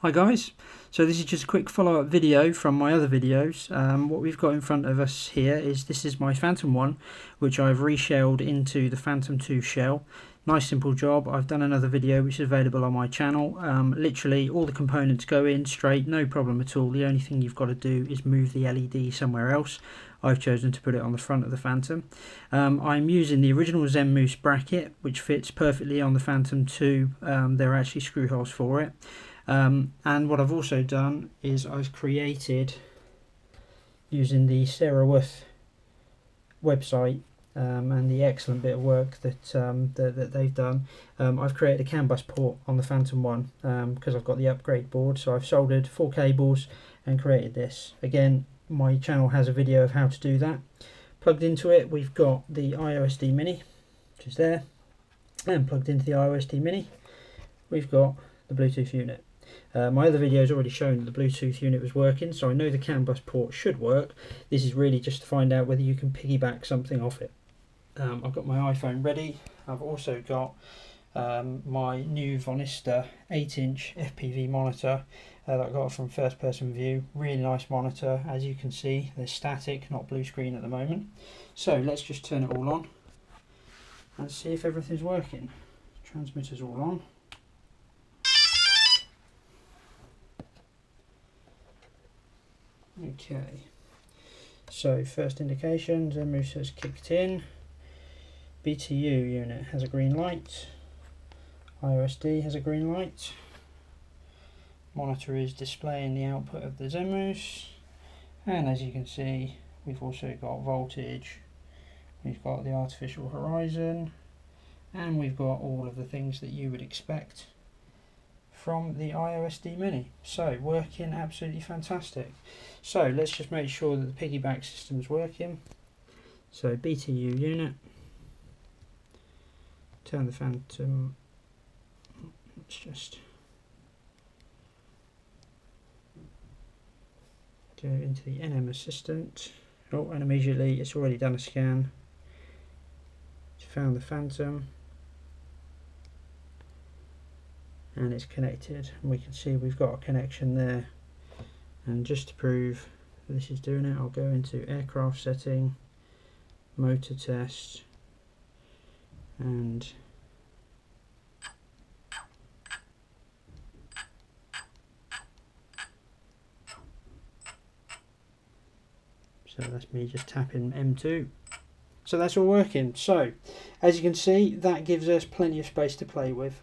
Hi guys, so this is just a quick follow-up video from my other videos. What we've got in front of us here is this is my Phantom 1, which I've reshelled into the Phantom 2 shell. Nice simple job. I've done another video which is available on my channel. Literally all the components go in straight, no problem at all. The only thing you've got to do is move the LED somewhere else. I've chosen to put it on the front of the Phantom. I'm using the original Zenmuse bracket, which fits perfectly on the Phantom 2. There are actually screw holes for it. And what I've also done is I've created, using the Sarawuth website and the excellent bit of work that that they've done, I've created a CAN bus port on the Phantom 1 because I've got the upgrade board. So I've soldered 4 cables and created this. Again, my channel has a video of how to do that. Plugged into it, we've got the iOSD mini, which is there, and plugged into the iOSD mini, we've got the Bluetooth unit. My other video has already shown that the Bluetooth unit was working, so I know the CAN bus port should work. This is really just to find out whether you can piggyback something off it. I've got my iPhone ready. I've also got my new Vonista 8-inch FPV monitor that I got from First Person View. Really nice monitor. As you can see, there's static, not blue screen at the moment. So let's just turn it all on and see if everything's working. Transmitter's all on. Okay, so first indication, Zenmuse has kicked in, BTU unit has a green light, iOSD has a green light, monitor is displaying the output of the Zenmuse, and as you can see we've also got voltage, we've got the artificial horizon, and we've got all of the things that you would expect from the iOSD mini. So working absolutely fantastic. So let's just make sure that the piggyback system is working. So BTU unit, turn the Phantom, let's just go into the NM assistant. Oh, and immediately it's already done a scan, it's found the Phantom and it's connected, and we can see we've got a connection there. And just to prove this is doing it, I'll go into aircraft setting, motor test, and so that's me just tapping M2. So that's all working. So as you can see, that gives us plenty of space to play with.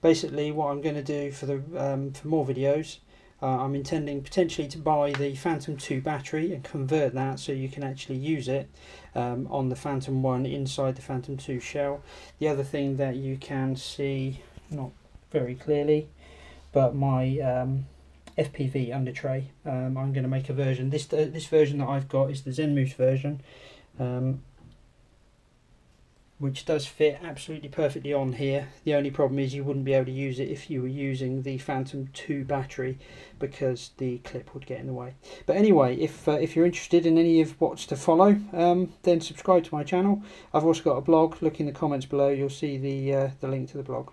Basically what I'm going to do for the for more videos, I'm intending potentially to buy the Phantom 2 battery and convert that so you can actually use it on the Phantom 1 inside the Phantom 2 shell. The other thing that you can see, not very clearly, but my FPV under tray, I'm going to make a version. This version that I've got is the Zenmuse version, which does fit absolutely perfectly on here. The only problem is you wouldn't be able to use it if you were using the Phantom 2 battery because the clip would get in the way. But anyway, if you're interested in any of what's to follow, then subscribe to my channel. I've also got a blog. Look in the comments below, you'll see the link to the blog.